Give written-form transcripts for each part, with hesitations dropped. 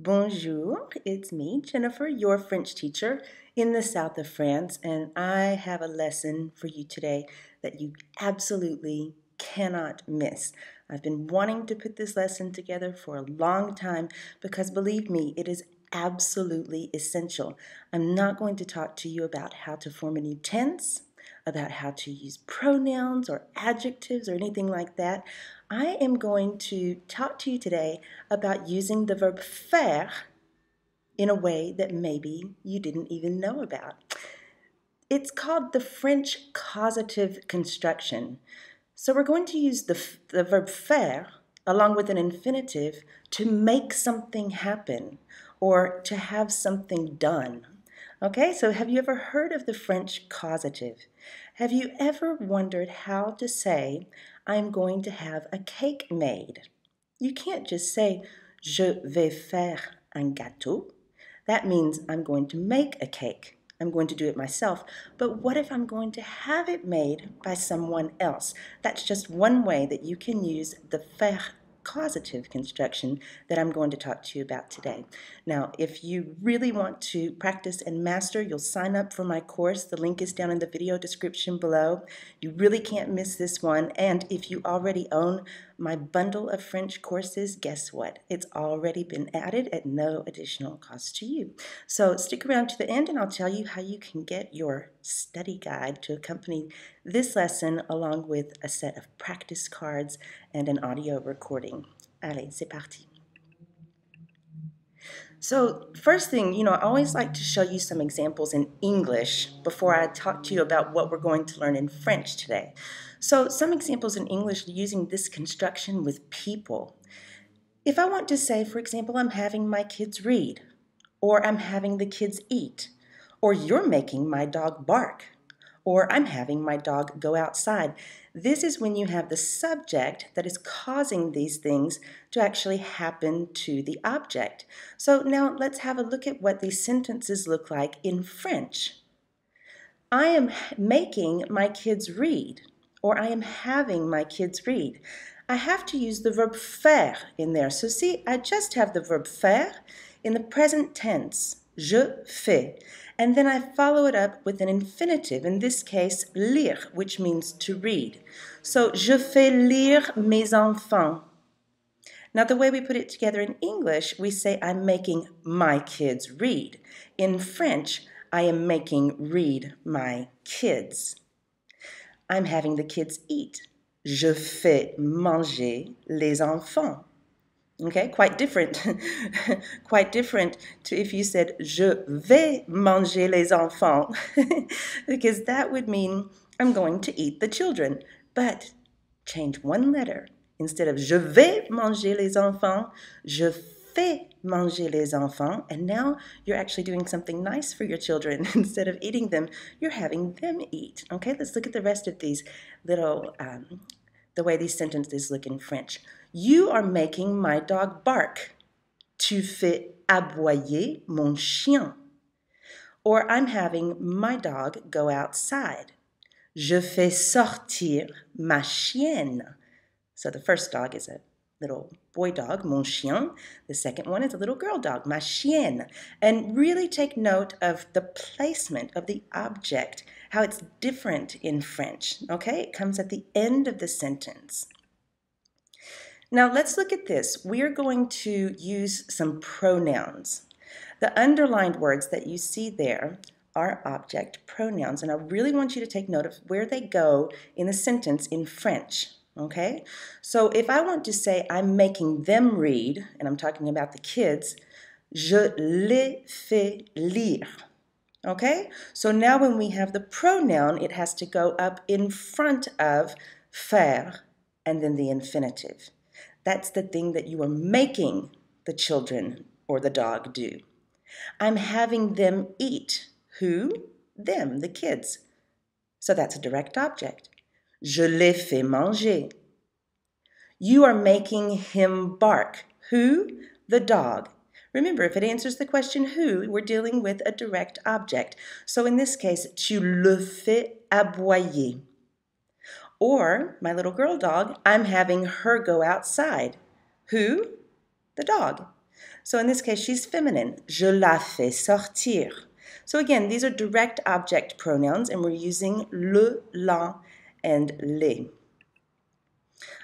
Bonjour, it's me, Jennifer, your French teacher in the south of France, and I have a lesson for you today that you absolutely cannot miss. I've been wanting to put this lesson together for a long time because, believe me, it is absolutely essential. I'm not going to talk to you about how to form a new tense, about how to use pronouns or adjectives or anything like that. I am going to talk to you today about using the verb faire in a way that maybe you didn't even know about. It's called the French causative construction. So we're going to use the verb faire along with an infinitive to make something happen or to have something done. Okay, so have you ever heard of the French causative? Have you ever wondered how to say, I'm going to have a cake made? You can't just say, je vais faire un gâteau. That means I'm going to make a cake. I'm going to do it myself. But what if I'm going to have it made by someone else? That's just one way that you can use the faire causative construction that I'm going to talk to you about today. Now, if you really want to practice and master, you'll sign up for my course. The link is down in the video description below. You really can't miss this one. And if you already own my bundle of French courses, guess what? It's already been added at no additional cost to you. So stick around to the end and I'll tell you how you can get your study guide to accompany this lesson along with a set of practice cards and an audio recording. Allez, c'est parti. So first thing, I always like to show you some examples in English before I talk to you about what we're going to learn in French today. So some examples in English using this construction with people. If I want to say, for example, I'm having my kids read, or I'm having the kids eat, or you're making my dog bark, or I'm having my dog go outside. This is when you have the subject that is causing these things to actually happen to the object. So now let's have a look at what these sentences look like in French. I am making my kids read, or I am having my kids read. I have to use the verb faire in there. So see, I just have the verb faire in the present tense. Je fais. And then I follow it up with an infinitive, in this case, lire, which means to read. So, je fais lire mes enfants. Now, the way we put it together in English, we say, I'm making my kids read. In French, I am making read my kids. I'm having the kids eat. Je fais manger les enfants. Okay, quite different, quite different to if you said, je vais manger les enfants, because that would mean I'm going to eat the children. But change one letter. Instead of je vais manger les enfants, je fais manger les enfants. And now you're actually doing something nice for your children. Instead of eating them, you're having them eat. Okay, let's look at the rest of these little, the way these sentences look in French. You are making my dog bark. Tu fais aboyer mon chien. Or I'm having my dog go outside. Je fais sortir ma chienne. So the first dog is a little boy dog, mon chien. The second one is a little girl dog, ma chienne. And really take note of the placement of the object, how it's different in French. Okay, it comes at the end of the sentence. Now let's look at this. We are going to use some pronouns. The underlined words that you see there are object pronouns, and I really want you to take note of where they go in the sentence in French, okay? So if I want to say I'm making them read, and I'm talking about the kids, je les fais lire, okay? So now when we have the pronoun, it has to go up in front of faire and then the infinitive. That's the thing that you are making the children or the dog do. I'm having them eat. Who? Them, the kids. So that's a direct object. Je les fais manger. You are making him bark. Who? The dog. Remember, if it answers the question who, we're dealing with a direct object. So in this case, tu le fais aboyer. Or, my little girl dog, I'm having her go outside. Who? The dog. So in this case, she's feminine. Je la fais sortir. So again, these are direct object pronouns, and we're using le, la, and les.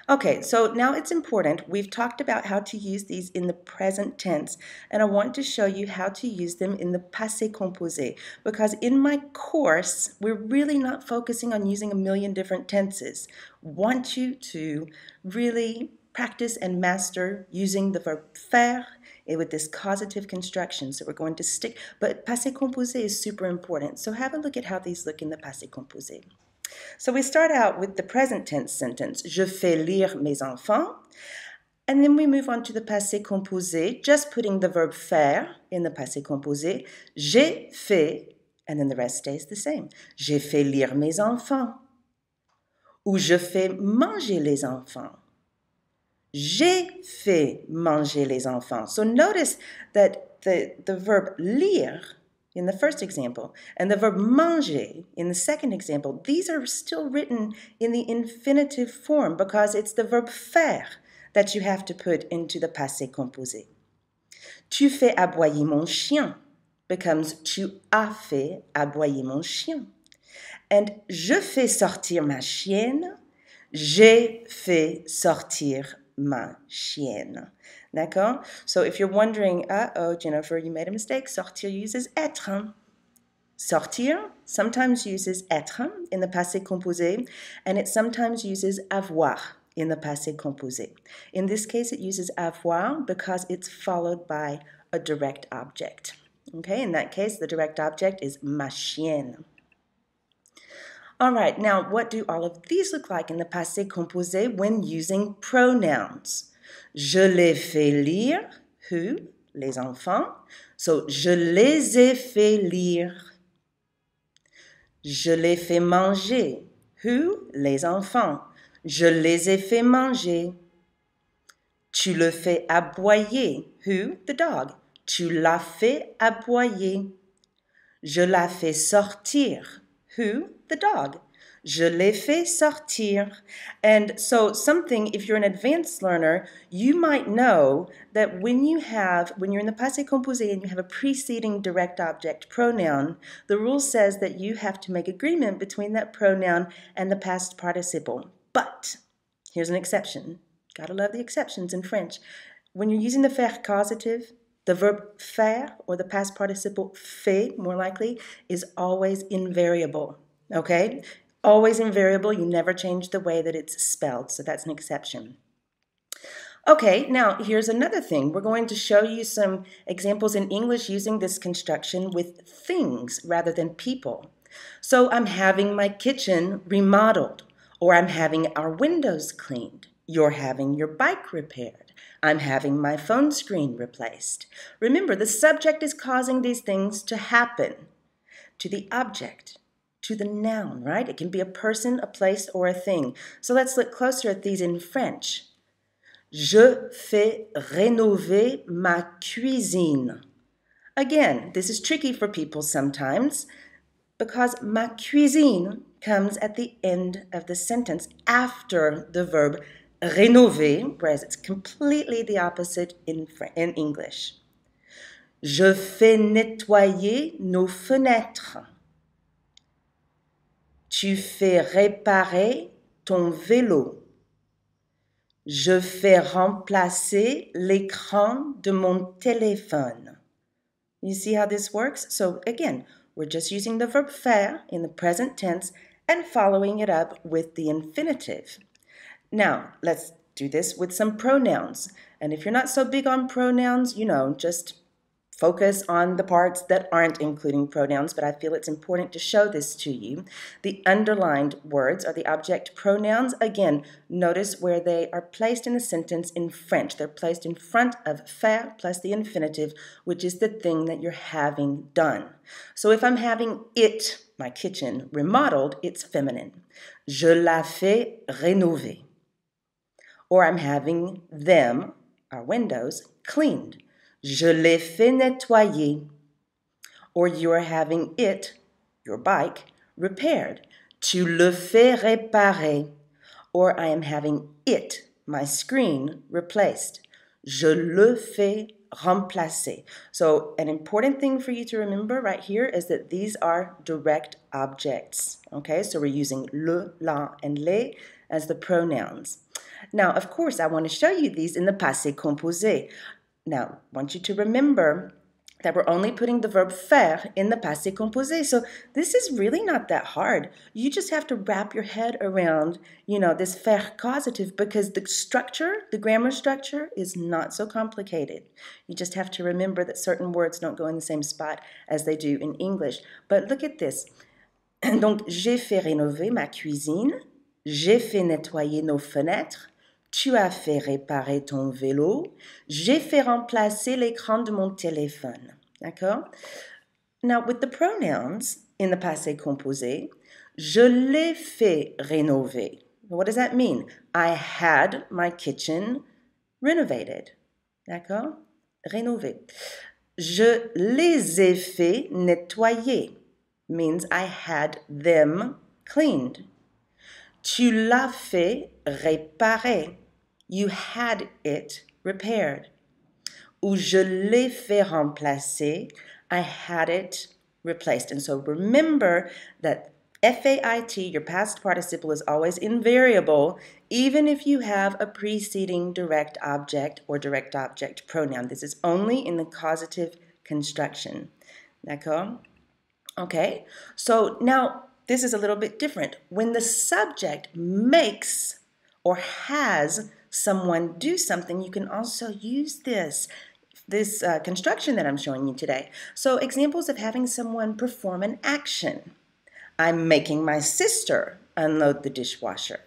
Okay, so now it's important. We've talked about how to use these in the present tense, and I want to show you how to use them in the passé composé, because in my course, we're really not focusing on using a million different tenses. I want you to really practice and master using the verb faire with this causative construction. So we're going to stick, but passé composé is super important. So have a look at how these look in the passé composé. So we start out with the present tense sentence, je fais lire mes enfants, and then we move on to the passé composé, just putting the verb faire in the passé composé, j'ai fait, and then the rest stays the same, j'ai fait lire mes enfants, ou je fais manger les enfants, j'ai fait manger les enfants. So notice that the verb lire in the first example, and the verb manger in the second example, these are still written in the infinitive form because it's the verb faire that you have to put into the passé composé. Tu fais aboyer mon chien becomes tu as fait aboyer mon chien. And je fais sortir ma chienne, j'ai fait sortir ma chienne. D'accord? So if you're wondering, uh-oh, Jennifer, you made a mistake, sortir uses être. Sortir sometimes uses être in the passé composé, and it sometimes uses avoir in the passé composé. In this case, it uses avoir because it's followed by a direct object. Okay, in that case, the direct object is ma chienne. All right, now what do all of these look like in the passé composé when using pronouns? Je les fais lire, who? Les enfants. So, je les ai fait lire. Je les fais manger, who? Les enfants. Je les ai fait manger. Tu le fais aboyer, who? The dog. Tu l'as fait aboyer. Je la fais sortir, who? The dog. Je l'ai fait sortir. And so something, if you're an advanced learner, you might know that when you're in the passé composé and you have a preceding direct object pronoun, the rule says that you have to make agreement between that pronoun and the past participle. But here's an exception. Gotta love the exceptions in French. When you're using the faire causative, the verb faire, or the past participle fait, more likely, is always invariable. Okay? Always invariable. You never change the way that it's spelled, so that's an exception. Okay, now here's another thing. We're going to show you some examples in English using this construction with things rather than people. So I'm having my kitchen remodeled, or I'm having our windows cleaned. You're having your bike repaired. I'm having my phone screen replaced. Remember, the subject is causing these things to happen to the object, to the noun, right? It can be a person, a place, or a thing. So let's look closer at these in French. Je fais rénover ma cuisine. Again, this is tricky for people sometimes because ma cuisine comes at the end of the sentence after the verb rénover, whereas it's completely the opposite in English. Je fais nettoyer nos fenêtres. Tu fais réparer ton vélo. Je fais remplacer l'écran de mon téléphone. You see how this works? So again, we're just using the verb faire in the present tense and following it up with the infinitive. Now, let's do this with some pronouns. And if you're not so big on pronouns, you know, just focus on the parts that aren't including pronouns, but I feel it's important to show this to you. The underlined words are the object pronouns. Again, notice where they are placed in the sentence in French. They're placed in front of faire plus the infinitive, which is the thing that you're having done. So if I'm having it, my kitchen, remodeled, it's feminine. Je la fais rénover. Or I'm having them, our windows, cleaned. Je l'ai fait nettoyer. Or you are having it, your bike, repaired. Tu le fais réparer. Or I am having it, my screen, replaced. Je le fais remplacer. So an important thing for you to remember right here is that these are direct objects. Okay, so we're using le, la, and les as the pronouns. Now, of course, I want to show you these in the passé composé. Now, I want you to remember that we're only putting the verb faire in the passé composé. So this is really not that hard. You just have to wrap your head around, you know, this faire causative, because the structure, the grammar structure, is not so complicated. You just have to remember that certain words don't go in the same spot as they do in English. But look at this. Donc, j'ai fait rénover ma cuisine. J'ai fait nettoyer nos fenêtres. Tu as fait réparer ton vélo. J'ai fait remplacer l'écran de mon téléphone. D'accord? Now, with the pronouns in the passé composé, je l'ai fait rénover. What does that mean? I had my kitchen renovated. D'accord? Rénové. Je les ai fait nettoyer. Means I had them cleaned. Tu l'as fait réparer. You had it repaired. Ou je l'ai fait remplacer. I had it replaced. And so remember that FAIT, your past participle, is always invariable, even if you have a preceding direct object or direct object pronoun. This is only in the causative construction. D'accord? Okay, so now this is a little bit different. When the subject makes or has someone do something, you can also use this construction that I'm showing you today. So examples of having someone perform an action. I'm making my sister unload the dishwasher.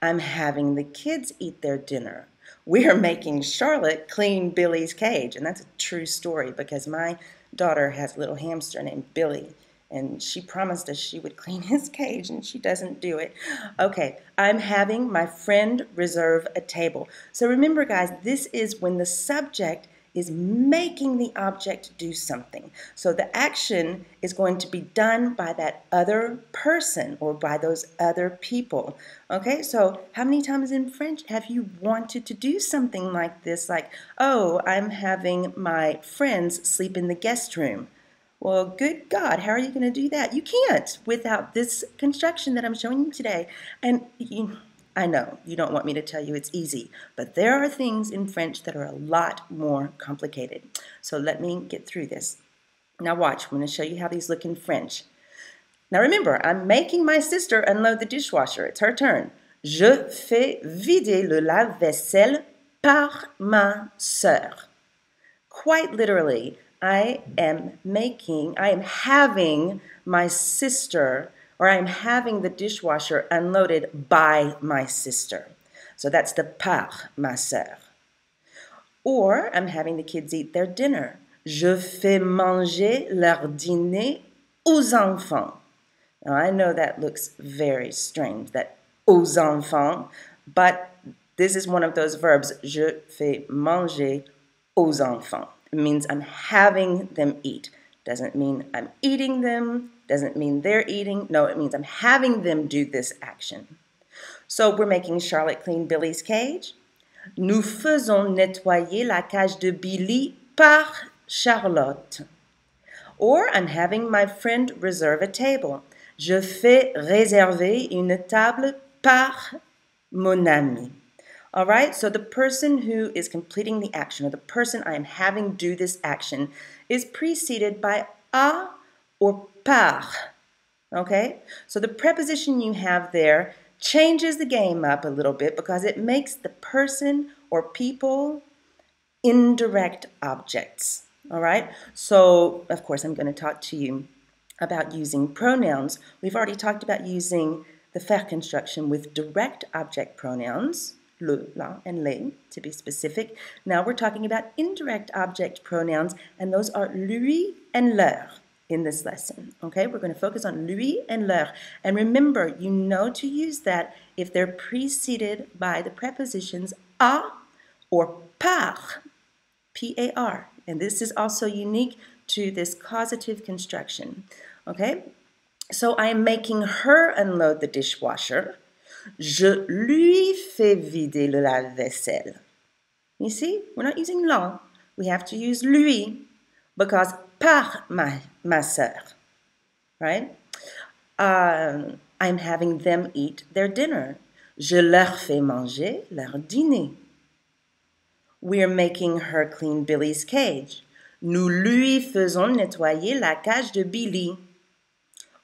I'm having the kids eat their dinner. We're making Charlotte clean Billy's cage. And that's a true story, because my daughter has a little hamster named Billy, and she promised us she would clean his cage, and she doesn't do it. Okay, I'm having my friend reserve a table. So remember, guys, this is when the subject is making the object do something. So the action is going to be done by that other person or by those other people. Okay, so how many times in French have you wanted to do something like this? Like, oh, I'm having my friends sleep in the guest room. Well, good God, how are you going to do that? You can't without this construction that I'm showing you today. And I know you don't want me to tell you it's easy, but there are things in French that are a lot more complicated. So let me get through this. Now watch, I'm going to show you how these look in French. Now remember, I'm making my sister unload the dishwasher. It's her turn. Je fais vider le lave-vaisselle par ma sœur. Quite literally, I am having my sister, or I'm having the dishwasher unloaded by my sister. So that's the par ma sœur. Or I'm having the kids eat their dinner. Je fais manger leur dîner aux enfants. Now I know that looks very strange, that aux enfants, but this is one of those verbs. Je fais manger aux enfants. It means I'm having them eat. Doesn't mean I'm eating them. Doesn't mean they're eating. No, it means I'm having them do this action. So we're making Charlotte clean Billy's cage. Nous faisons nettoyer la cage de Billy par Charlotte. Or I'm having my friend reserve a table. Je fais réserver une table par mon ami. All right, so the person who is completing the action, or the person I am having do this action, is preceded by a or par. Okay, so the preposition you have there changes the game up a little bit, because it makes the person or people indirect objects. All right, so of course I'm going to talk to you about using pronouns. We've already talked about using the faire construction with direct object pronouns. Le, la, and les, to be specific. Now we're talking about indirect object pronouns, and those are lui and leur in this lesson. Okay, we're going to focus on lui and leur. And remember, you know to use that if they're preceded by the prepositions a or par, P-A-R. And this is also unique to this causative construction. Okay, so I am making her unload the dishwasher. Je lui fais vider le lave-vaisselle. You see, we're not using la. we have to use lui because par ma soeur, right? I'm having them eat their dinner. Je leur fais manger leur dîner. We're making her clean Billy's cage. Nous lui faisons nettoyer la cage de Billy.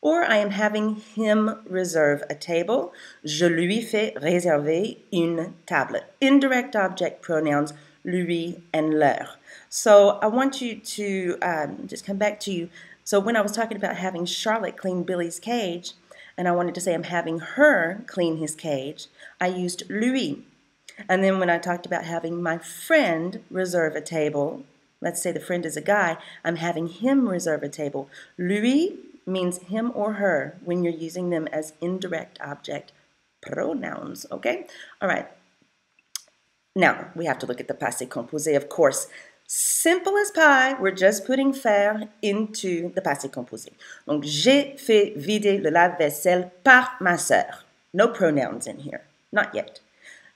Or I am having him reserve a table. Je lui fais réserver une table. Indirect object pronouns, lui and leur. So I want you to just come back to you. So when I was talking about having Charlotte clean Billy's cage, and I wanted to say I'm having her clean his cage, I used lui. And then when I talked about having my friend reserve a table, let's say the friend is a guy, I'm having him reserve a table. Lui means him or her when you're using them as indirect object pronouns, okay? All right. Now, we have to look at the passé composé, of course. Simple as pie, we're just putting faire into the passé composé. Donc, j'ai fait vider le lave-vaisselle par ma sœur. No pronouns in here, not yet.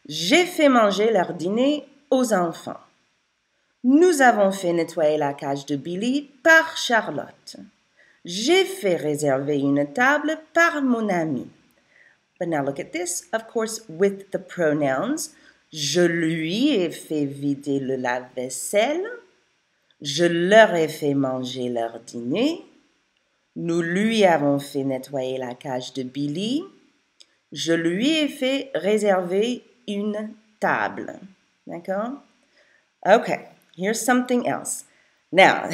J'ai fait manger leur dîner aux enfants. Nous avons fait nettoyer la cage de Billy par Charlotte. J'ai fait réserver une table par mon ami. But now look at this, of course, with the pronouns. Je lui ai fait vider le lave-vaisselle. Je leur ai fait manger leur dîner. Nous lui avons fait nettoyer la cage de Billy. Je lui ai fait réserver une table. D'accord? Okay, here's something else. Now,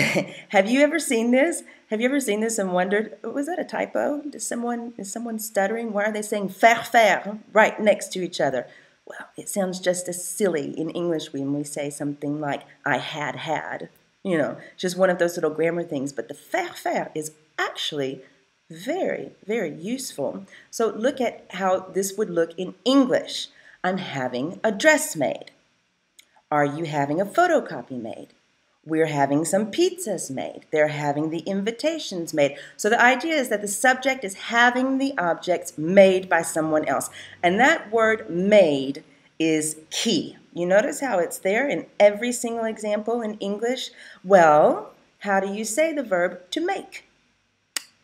have you ever seen this? Have you ever seen this and wondered, was that a typo? Is someone stuttering? Why are they saying faire right next to each other? Well, it sounds just as silly in English when we say something like I had. You know, just one of those little grammar things. But the faire is actually very, very useful. So look at how this would look in English. I'm having a dress made. Are you having a photocopy made? We're having some pizzas made. They're having the invitations made. So the idea is that the subject is having the objects made by someone else. And that word made is key. You notice how it's there in every single example in English? Well, how do you say the verb to make?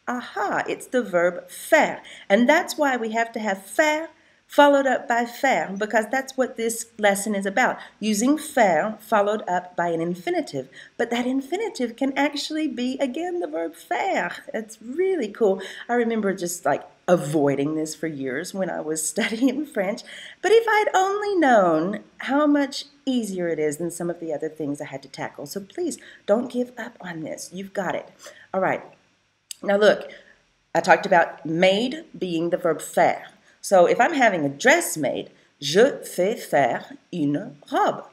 Aha, it's the verb faire. And that's why we have to have faire followed up by faire, because that's what this lesson is about, using faire followed up by an infinitive. But that infinitive can actually be, again, the verb faire. It's really cool. I remember just like avoiding this for years when I was studying French. But if I'd only known how much easier it is than some of the other things I had to tackle. So please don't give up on this. You've got it. All right. Now look, I talked about made being the verb faire. So if I'm having a dress made, je fais faire une robe.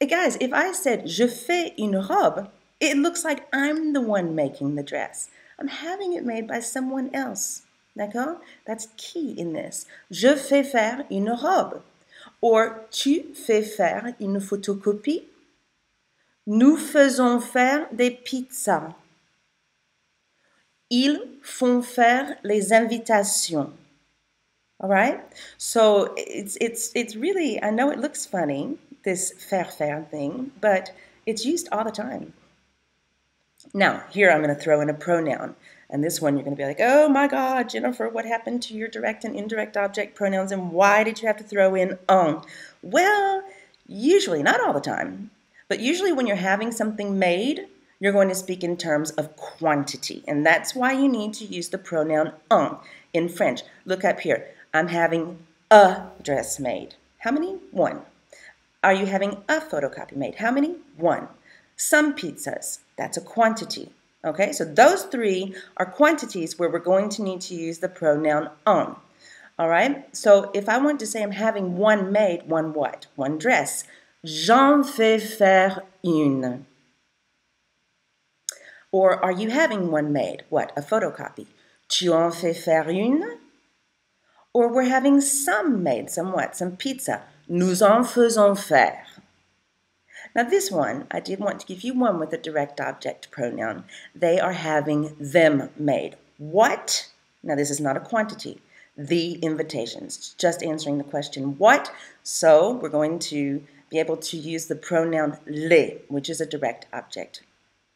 Hey guys, if I said je fais une robe, it looks like I'm the one making the dress. I'm having it made by someone else. D'accord? That's key in this. Je fais faire une robe. Or tu fais faire une photocopie. Nous faisons faire des pizzas. Ils font faire les invitations. All right, so it's really, I know it looks funny, this faire thing, but it's used all the time. Now, here I'm going to throw in a pronoun. And this one you're going to be like, oh my God, Jennifer, what happened to your direct and indirect object pronouns and why did you have to throw in on? Well, usually, not all the time, but usually when you're having something made, you're going to speak in terms of quantity. And that's why you need to use the pronoun on in French. Look up here. I'm having a dress made. How many? One. Are you having a photocopy made? How many? One. Some pizzas. That's a quantity. Okay, so those three are quantities where we're going to need to use the pronoun on. All right, so if I want to say I'm having one made, one what? One dress. J'en fais faire une. Or are you having one made? What? A photocopy. Tu en fais faire une? Or we're having some made, somewhat, some pizza. Nous en faisons faire. Now this one, I did want to give you one with a direct object pronoun. They are having them made. What? Now this is not a quantity. The invitations. Just answering the question what. So we're going to be able to use the pronoun le, which is a direct object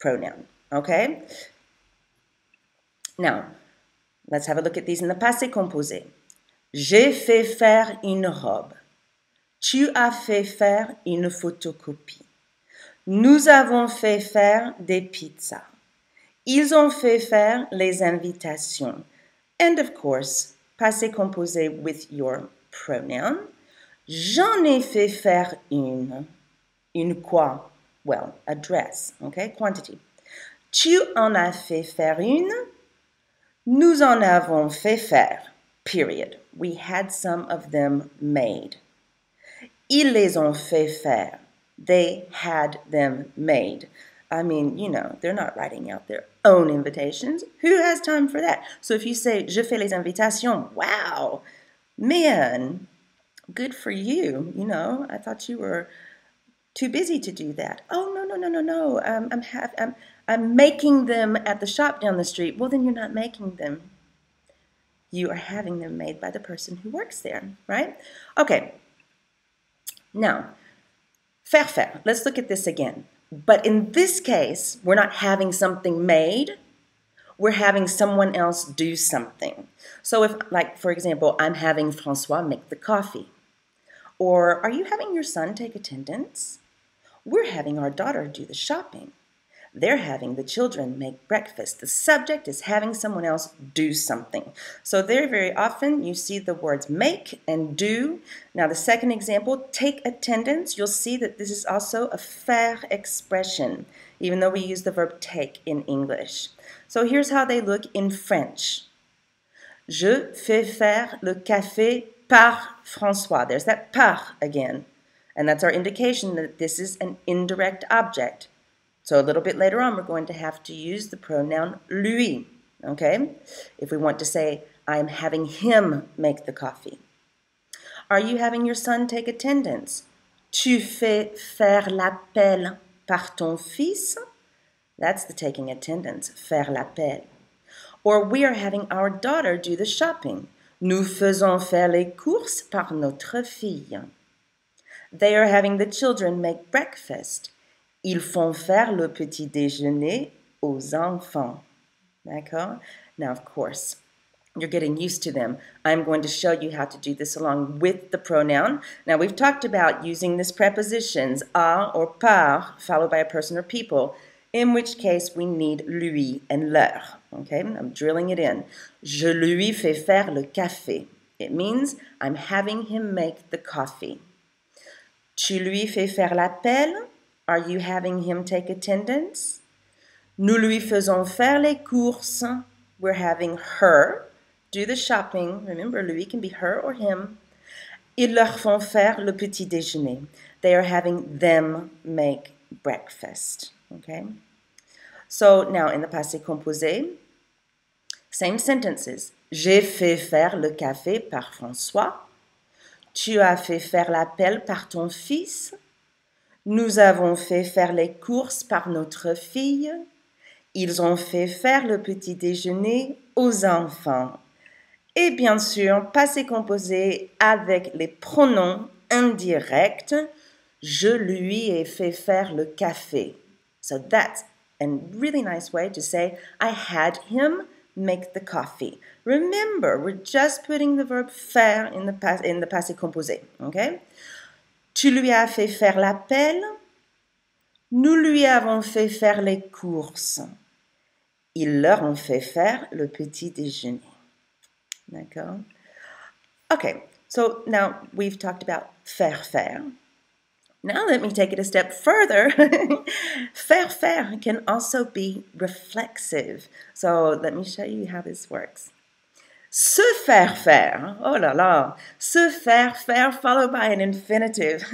pronoun. Okay? Now, let's have a look at these in the passé composé. J'ai fait faire une robe. Tu as fait faire une photocopie. Nous avons fait faire des pizzas. Ils ont fait faire les invitations. And of course, passé composé with your pronoun. J'en ai fait faire une. Une quoi? Well, a dress, okay? Quantity. Tu en as fait faire une. Nous en avons fait faire. Period. We had some of them made. Ils les ont fait faire. They had them made. I mean, you know, they're not writing out their own invitations. Who has time for that? So if you say, je fais les invitations, wow, man, good for you. You know, I thought you were too busy to do that. Oh, no, no, no, no, no. I'm making them at the shop down the street. Well, then you're not making them. You are having them made by the person who works there, right? Okay. Now, faire faire. Let's look at this again. But in this case, we're not having something made. We're having someone else do something. So if, like, for example, I'm having François make the coffee. Or, are you having your son take attendance? We're having our daughter do the shopping. They're having the children make breakfast. The subject is having someone else do something. So there very often you see the words make and do. Now the second example, take attendance, you'll see that this is also a faire expression, even though we use the verb take in English. So here's how they look in French. Je fais faire le café par François. There's that par again. And that's our indication that this is an indirect object. So a little bit later on, we're going to have to use the pronoun lui, okay? If we want to say, I'm having him make the coffee. Are you having your son take attendance? Tu fais faire l'appel par ton fils? That's the taking attendance, faire l'appel. Or we are having our daughter do the shopping. Nous faisons faire les courses par notre fille. They are having the children make breakfast. Ils font faire le petit déjeuner aux enfants. D'accord? Now, of course, you're getting used to them. I'm going to show you how to do this along with the pronoun. Now, we've talked about using these prepositions, a or par, followed by a person or people, in which case we need lui and leur. Okay? I'm drilling it in. Je lui fais faire le café. It means I'm having him make the coffee. Tu lui fais faire l'appel. Are you having him take attendance? Nous lui faisons faire les courses. We're having her do the shopping. Remember, lui can be her or him. Ils leur font faire le petit déjeuner. They are having them make breakfast. Okay? So now in the passé composé, same sentences. J'ai fait faire le café par François. Tu as fait faire l'appel par ton fils. Nous avons fait faire les courses par notre fille. Ils ont fait faire le petit déjeuner aux enfants. Et bien sûr, passé composé avec les pronoms indirects. Je lui ai fait faire le café. So that's a really nice way to say, I had him make the coffee. Remember, we're just putting the verb faire in the passé composé. Okay? Tu lui as fait faire l'appel. Nous lui avons fait faire les courses. Ils leur ont fait faire le petit déjeuner. D'accord? Okay, so now we've talked about faire faire. Now let me take it a step further. Faire faire can also be reflexive. So let me show you how this works. Se faire faire, oh la la, se faire faire followed by an infinitive.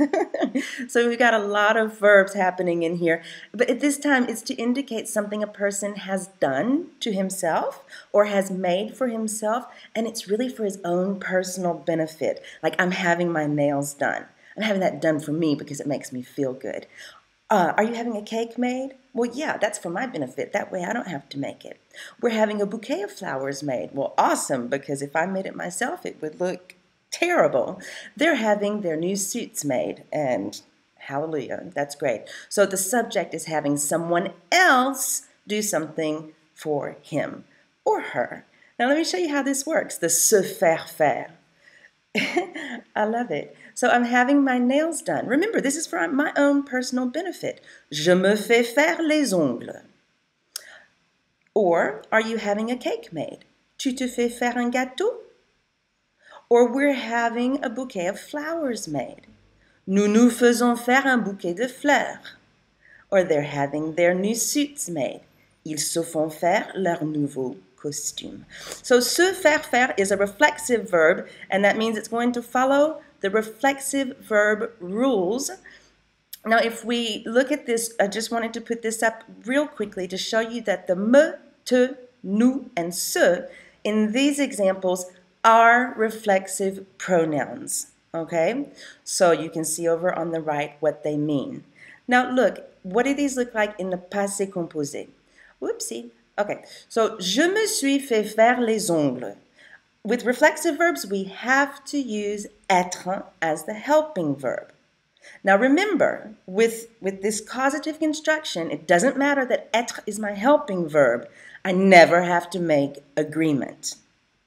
So we've got a lot of verbs happening in here, but at this time it's to indicate something a person has done to himself or has made for himself, and it's really for his own personal benefit. Like, I'm having my nails done. I'm having that done for me because it makes me feel good. Are you having a cake made? Well, yeah, that's for my benefit. That way I don't have to make it. We're having a bouquet of flowers made. Well, awesome, because if I made it myself, it would look terrible. They're having their new suits made, and Hallelujah. That's great. So the subject is having someone else do something for him or her. Now let me show you how this works. The se faire faire. I love it. So I'm having my nails done. Remember, this is for my own personal benefit. Je me fais faire les ongles. Or, are you having a cake made? Tu te fais faire un gâteau? Or, we're having a bouquet of flowers made. Nous nous faisons faire un bouquet de fleurs. Or, they're having their new suits made. Ils se font faire leur nouveau costume. So, se faire faire is a reflexive verb, and that means it's going to follow the reflexive verb rules. Now, if we look at this, I just wanted to put this up real quickly to show you that the me, te, nous, and ce in these examples are reflexive pronouns, okay? So you can see over on the right what they mean. Now, look, what do these look like in the passé composé? Whoopsie. Okay, so je me suis fait faire les ongles. With reflexive verbs, we have to use être as the helping verb. Now remember, with this causative construction, it doesn't matter that être is my helping verb. I never have to make agreement.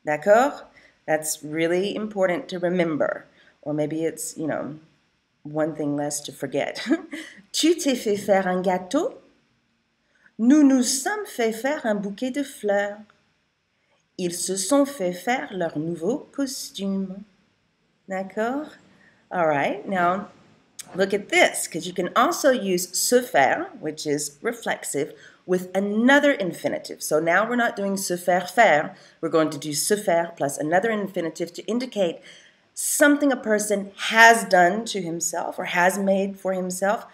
D'accord? That's really important to remember. Or maybe it's, you know, one thing less to forget. Tu t'es fait faire un gâteau? Nous nous sommes fait faire un bouquet de fleurs. Ils se sont fait faire leur nouveau costume. D'accord? All right, now look at this, because you can also use se faire, which is reflexive, with another infinitive. So now we're not doing se faire faire, we're going to do se faire plus another infinitive to indicate something a person has done to himself or has made for himself,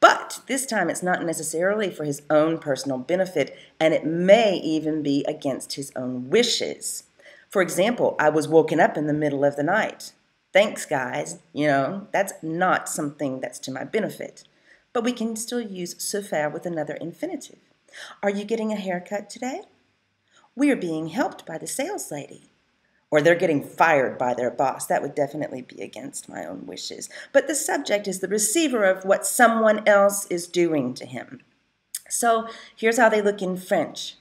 but this time it's not necessarily for his own personal benefit, and it may even be against his own wishes. For example, I was woken up in the middle of the night. Thanks, guys. You know, that's not something that's to my benefit. But we can still use se faire with another infinitive. Are you getting a haircut today? We are being helped by the sales lady. Or they're getting fired by their boss. That would definitely be against my own wishes. But the subject is the receiver of what someone else is doing to him. So here's how they look in French.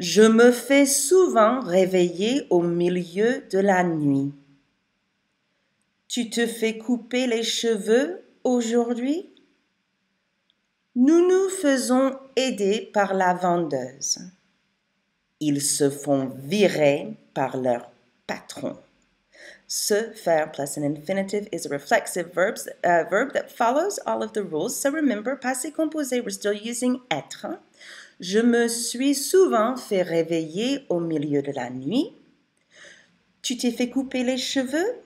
Je me fais souvent réveiller au milieu de la nuit. Tu te fais couper les cheveux aujourd'hui? Nous nous faisons aider par la vendeuse. Ils se font virer par leur patron. Se faire plus an infinitive is a reflexive verb that follows all of the rules. So remember, passé composé, we're still using être. Je me suis souvent fait réveiller au milieu de la nuit. Tu t'es fait couper les cheveux?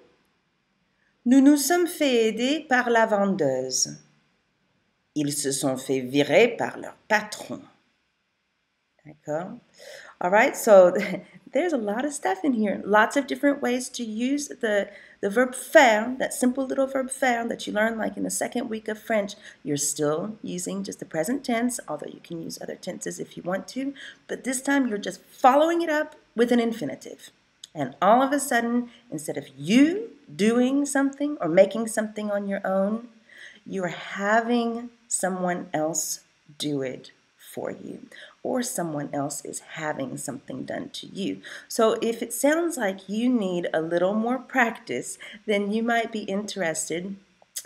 Nous nous sommes fait aider par la vendeuse. Ils se sont fait virer par leur patron. D'accord? All right, so there's a lot of stuff in here. Lots of different ways to use the verb faire, that simple little verb faire that you learned like in the second week of French. You're still using just the present tense, although you can use other tenses if you want to. But this time you're just following it up with an infinitive. And all of a sudden, instead of you doing something or making something on your own, you are having someone else do it for you, or someone else is having something done to you. So if it sounds like you need a little more practice, then you might be interested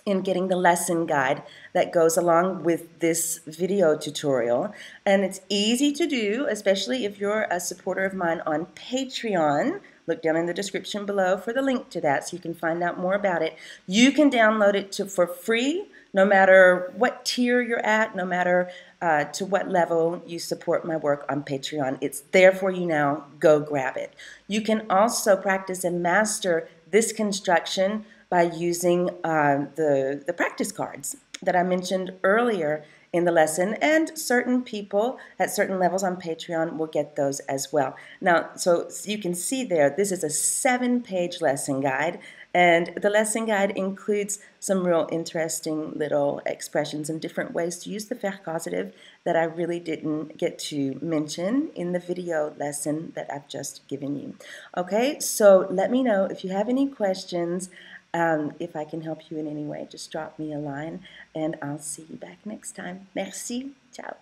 in getting the lesson guide that goes along with this video tutorial. And it's easy to do, especially if you're a supporter of mine on Patreon. Look down in the description below for the link to that so you can find out more about it. You can download it for free, no matter what tier you're at, no matter to what level you support my work on Patreon. It's there for you now. Go grab it. You can also practice and master this construction by using the practice cards that I mentioned earlier in the lesson, and certain people at certain levels on Patreon will get those as well. Now, so you can see there, this is a 7-page lesson guide, and the lesson guide includes some real interesting little expressions and different ways to use the faire causative that I really didn't get to mention in the video lesson that I've just given you. Okay, so let me know if you have any questions. If I can help you in any way, just drop me a line, and I'll see you back next time. Merci. Ciao.